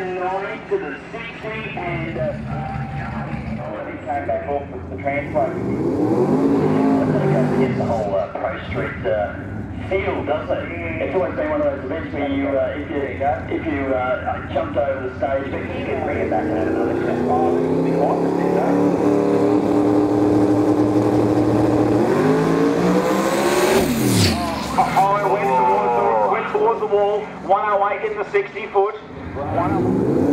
Illinois to the 60 and came back off with the transload. It doesn't get the whole Pro Street feel, does it? It's always been one of those events where you, if you jumped over the stage, but you can bring it back and add another clip. Oh, it would be quite the went towards the wall, 108 in the 60 foot. Wow.